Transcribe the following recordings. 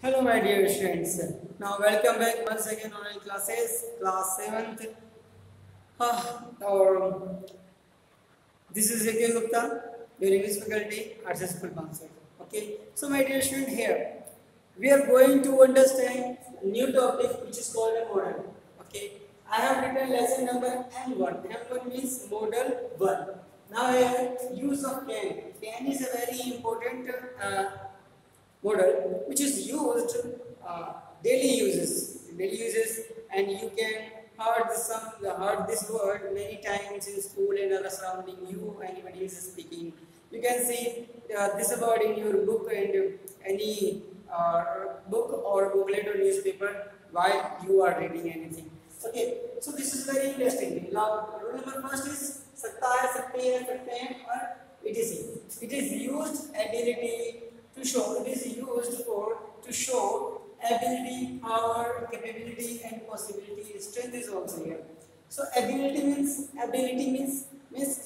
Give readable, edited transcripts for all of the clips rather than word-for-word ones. Hello my dear students, now welcome back once again online classes, class 7th. This is Vikya Gupta, your English faculty, Accessible Pancet. Okay, so my dear student, here we are going to understand a new topic which is called a modal. Okay, I have written lesson number M1. M1 means modal 1. Now here use of can. Can is a very important modal which is used daily uses, and you can heard this word many times in school and other surrounding you. Anybody is speaking, you can see this word in your book and any book or booklet or newspaper while you are reading anything. Okay, so this is very interesting. Now, rule number first is sakta hai, sakte hai, sakte hai, or etc. It is used ability. To show, it is used to show ability, power, capability, and possibility. Strength is also here. So ability means if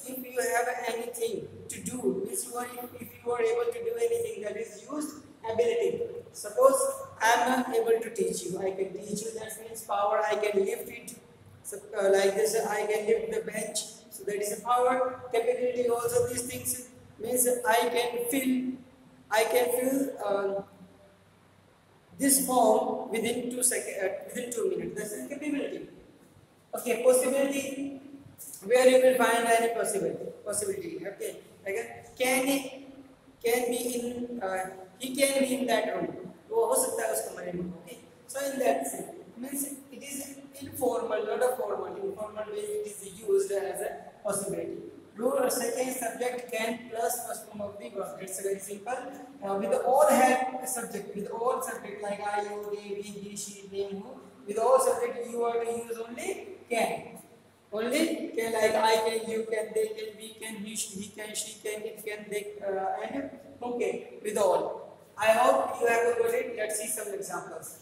you have anything to do, means if you are able to do anything, that is used ability. Suppose I am able to teach you, I can teach you. That means power. I can lift it. So, like this, I can lift the bench. So that is power. Capability also, these things means I can feel. I can fill this form within 2 minutes. That's a capability. Okay, possibility, where you will find any possibility. Okay, like he can be in that room. Okay, so in that sense, means it is informal, not a formal. Informal way it is used as a possibility. Rule or second, subject can plus first form of the verb. It's very simple. With all help subject, like I, you, they, we, he, she, they, who. With all subject, you are to use only can. Only can, like I can, you can, they can, we can, he can, she can, it can, they, and who can. With all. I hope you have got it. Let's see some examples.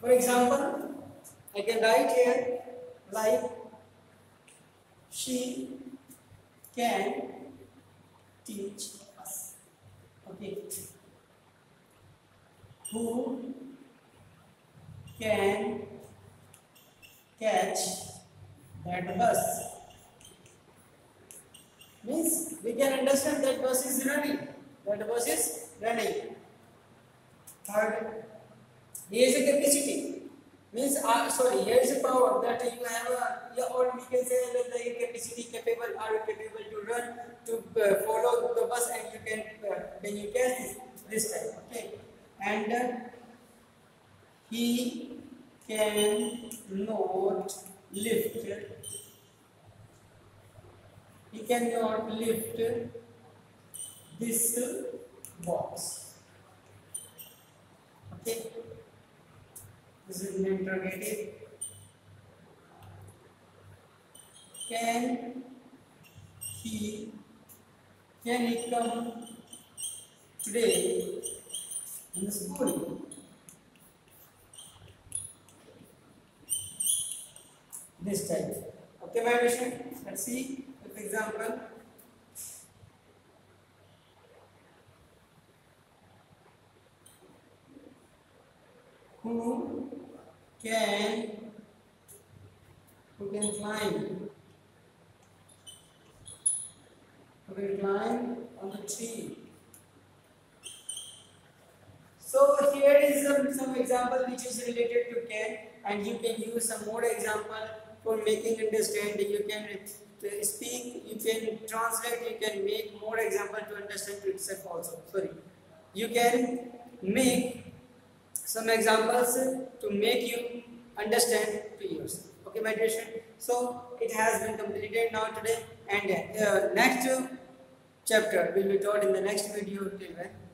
For example, I can write here like she can teach us. Okay. Who can catch that bus? Means we can understand that bus is running. Third. Here is a capacity, means here is a power that you have, or we can say that the capacity capable to run, to follow the bus, and you can when you catch this time. Okay, and he can not lift. He cannot lift this box. Okay. This is an interrogative. Can he come today in the school? This time. Okay, my mission. Let's see with example. Who can climb on the tree. So here is some example which is related to can, and you can use some more example for making understanding. You can speak, you can translate, you can make more example to understand itself also. Sorry, you can make some examples to make you understand to use. Okay, my dear student. So it has been completed now today, and next chapter will be taught in the next video. Till then.